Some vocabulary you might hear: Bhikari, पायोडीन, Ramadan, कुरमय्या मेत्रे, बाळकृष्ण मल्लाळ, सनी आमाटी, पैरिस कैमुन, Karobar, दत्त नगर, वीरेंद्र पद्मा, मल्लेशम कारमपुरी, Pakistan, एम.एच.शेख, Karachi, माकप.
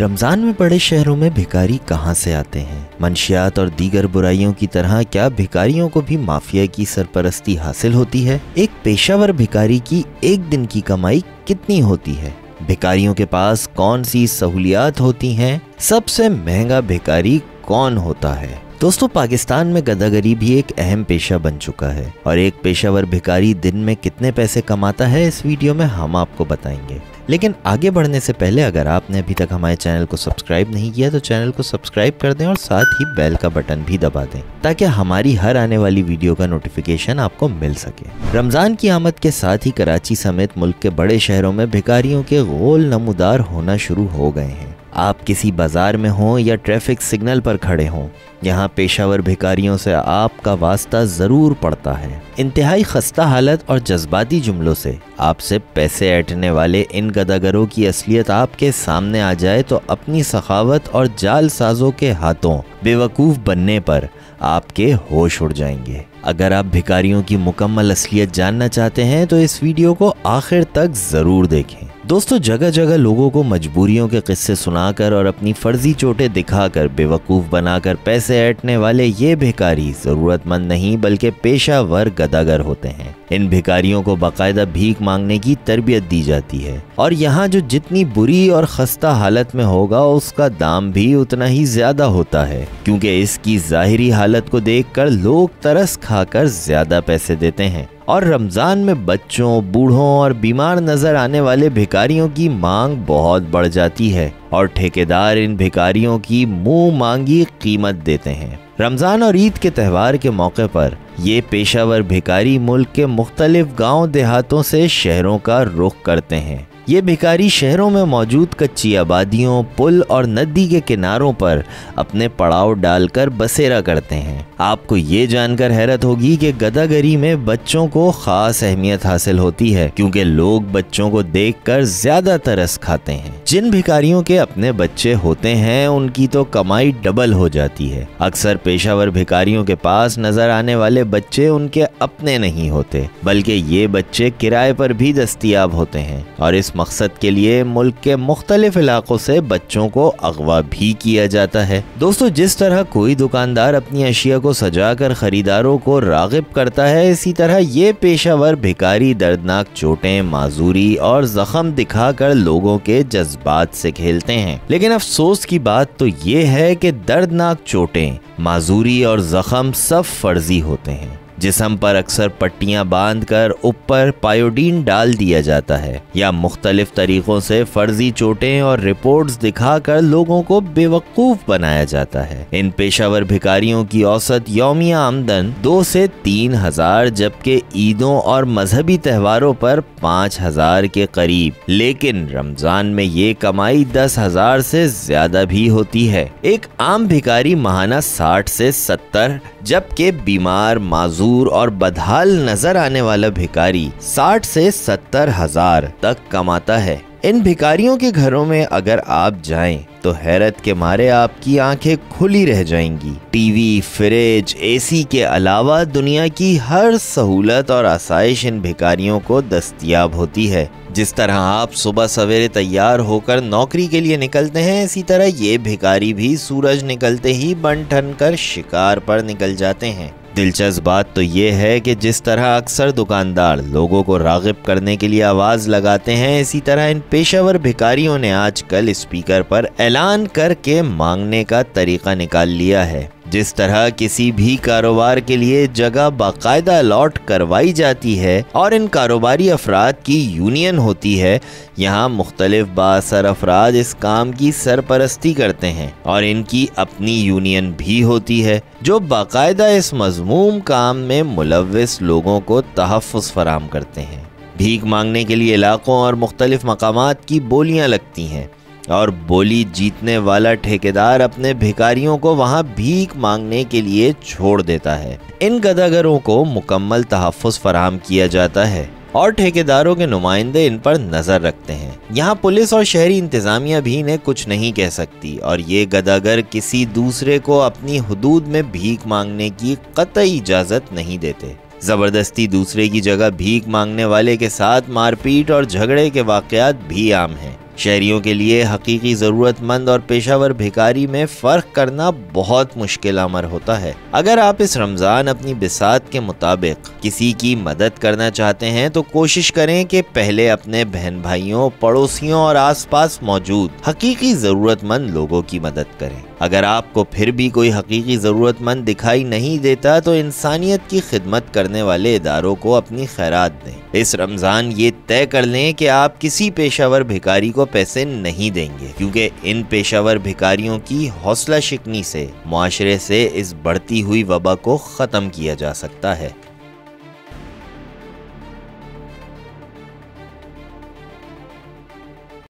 रमज़ान में बड़े शहरों में भिखारी कहाँ से आते हैं? मंशियात और दीगर बुराइयों की तरह क्या भिखारियों को भी माफिया की सरपरस्ती हासिल होती है? एक पेशावर भिखारी की एक दिन की कमाई कितनी होती है? भिखारियों के पास कौन सी सहूलियात होती हैं? सबसे महंगा भिखारी कौन होता है? दोस्तों, पाकिस्तान में गदागरी भी एक अहम पेशा बन चुका है और एक पेशावर भिखारी दिन में कितने पैसे कमाता है इस वीडियो में हम आपको बताएंगे। लेकिन आगे बढ़ने से पहले अगर आपने अभी तक हमारे चैनल को सब्सक्राइब नहीं किया तो चैनल को सब्सक्राइब कर दें और साथ ही बेल का बटन भी दबा दें ताकि हमारी हर आने वाली वीडियो का नोटिफिकेशन आपको मिल सके। रमज़ान की आमद के साथ ही कराची समेत मुल्क के बड़े शहरों में भिखारियों के गोल नमूदार होना शुरू हो गए हैं। आप किसी बाज़ार में हों या ट्रैफिक सिग्नल पर खड़े हों, यहाँ पेशावर भिखारियों से आपका वास्ता ज़रूर पड़ता है। इंतहाई खस्ता हालत और जज्बाती जुमलों से आपसे पैसे ऐंठने वाले इन गदागरों की असलियत आपके सामने आ जाए तो अपनी सखावत और जाल साजों के हाथों बेवकूफ़ बनने पर आपके होश उड़ जाएंगे। अगर आप भिखारियों की मुकम्मल असलियत जानना चाहते हैं तो इस वीडियो को आखिर तक ज़रूर देखें। दोस्तों, जगह जगह लोगों को मजबूरियों के किस्से सुनाकर और अपनी फर्जी चोटें दिखाकर बेवकूफ़ बनाकर पैसे ऐंठने वाले ये भिखारी ज़रूरतमंद नहीं बल्कि पेशावर गदागर होते हैं। इन भिखारियों को बाकायदा भीख मांगने की तरबियत दी जाती है और यहाँ जो जितनी बुरी और खस्ता हालत में होगा उसका दाम भी उतना ही ज़्यादा होता है, क्योंकि इसकी ज़ाहिरी हालत को देखकर लोग तरस खाकर ज़्यादा पैसे देते हैं। और रमज़ान में बच्चों, बूढ़ों और बीमार नज़र आने वाले भिखारियों की मांग बहुत बढ़ जाती है और ठेकेदार इन भिखारियों की मुंह मांगी कीमत देते हैं। रमज़ान और ईद के त्यौहार के मौके पर ये पेशावर भिखारी मुल्क के मुख्तलिफ गाँव देहातों से शहरों का रुख करते हैं। ये भिखारी शहरों में मौजूद कच्ची आबादियों, पुल और नदी के किनारों पर अपने पड़ाव डालकर बसेरा करते हैं। आपको ये जानकर हैरत होगी कि गदागरी में बच्चों को खास अहमियत हासिल होती है, क्योंकि लोग बच्चों को देखकर ज्यादा तरस खाते हैं। जिन भिखारियों के अपने बच्चे होते हैं उनकी तो कमाई डबल हो जाती है। अक्सर पेशावर भिखारियों के पास नजर आने वाले बच्चे उनके अपने नहीं होते, बल्कि ये बच्चे किराए पर भी दस्तियाब होते हैं और इस मकसद के लिए मुल्क के मुख्तलिफ इलाकों से बच्चों को अगवा भी किया जाता है। दोस्तों, जिस तरह कोई दुकानदार अपनी अशिया को सजाकर खरीदारों को राग़िब करता है, इसी तरह ये पेशावर भिखारी दर्दनाक चोटें, माजूरी और जख्म दिखाकर लोगों के जज्बात से खेलते हैं। लेकिन अफसोस की बात तो ये है कि दर्दनाक चोटें, माजूरी और जख्म सब फर्जी होते हैं। जिस्म पर अक्सर पट्टियां बांधकर ऊपर पायोडीन डाल दिया जाता है या मुख्तलिफ तरीक़ों से फर्जी चोटें और रिपोर्ट्स दिखाकर लोगों को बेवकूफ़ बनाया जाता है। इन पेशावर भिखारियों की औसत यौमिया आमदन 2 से 3 हज़ार, जबकि ईदों और मजहबी त्योहारों पर 5 हज़ार के करीब, लेकिन रमज़ान में ये कमाई 10 हज़ार से ज़्यादा भी होती है। एक आम भिखारी माहाना 60 से 70, जबकि बीमार, माजूर और बदहाल नजर आने वाला भिखारी 60 से 70 हज़ार तक कमाता है। इन भिखारियों के घरों में अगर आप जाएं तो हैरत के मारे आपकी आंखें खुली रह जाएंगी। टीवी, फ्रिज, एसी के अलावा दुनिया की हर सहूलत और आसाइश इन भिखारियों को दस्तयाब होती है। जिस तरह आप सुबह सवेरे तैयार होकर नौकरी के लिए निकलते हैं, इसी तरह ये भिखारी भी सूरज निकलते ही बन ठन कर शिकार पर निकल जाते हैं। दिलचस्प बात तो ये है कि जिस तरह अक्सर दुकानदार लोगों को राग़िब करने के लिए आवाज़ लगाते हैं, इसी तरह इन पेशावर भिखारियों ने आजकल स्पीकर पर ऐलान करके मांगने का तरीक़ा निकाल लिया है। जिस तरह किसी भी कारोबार के लिए जगह बाकायदा अलॉट करवाई जाती है और इन कारोबारी अफराद की यूनियन होती है, यहाँ मुख्तलिफ बाअसर अफराद इस काम की सरपरस्ती करते हैं और इनकी अपनी यूनियन भी होती है जो बाकायदा इस मज़मूम काम में मुलव्विस लोगों को तहफ़्फ़ुज़ फराहम करते हैं। भीख मांगने के लिए इलाक़ों और मुख्तलिफ मकामात की बोलियाँ लगती हैं और बोली जीतने वाला ठेकेदार अपने भिखारियों को वहां भीख मांगने के लिए छोड़ देता है। इन गदागरों को मुकम्मल तहफ़्फ़ुज़ फराहम किया जाता है और ठेकेदारों के नुमाइंदे इन पर नज़र रखते हैं। यहाँ पुलिस और शहरी इंतज़ामिया भी इन्हें कुछ नहीं कह सकती और ये गदागर किसी दूसरे को अपनी हदूद में भीख मांगने की कतई इजाज़त नहीं देते। ज़बरदस्ती दूसरे की जगह भीख मांगने वाले के साथ मारपीट और झगड़े के वाक़यात भी आम हैं। शहरियों के लिए हकीकी ज़रूरतमंद और पेशावर भिखारी में फ़र्क करना बहुत मुश्किल अमर होता है। अगर आप इस रमज़ान अपनी बिसात के मुताबिक किसी की मदद करना चाहते हैं तो कोशिश करें कि पहले अपने बहन भाइयों, पड़ोसियों और आसपास मौजूद हकीकी ज़रूरतमंद लोगों की मदद करें। अगर आपको फिर भी कोई हकीकी ज़रूरतमंद दिखाई नहीं देता तो इंसानियत की खिदमत करने वाले इदारों को अपनी खैरात दें। इस रमज़ान ये तय कर लें कि आप किसी पेशावर भिखारी को पैसे नहीं देंगे, क्योंकि इन पेशावर भिखारियों की हौसला शिकनी से मुआशरे से इस बढ़ती हुई वबा को ख़त्म किया जा सकता है।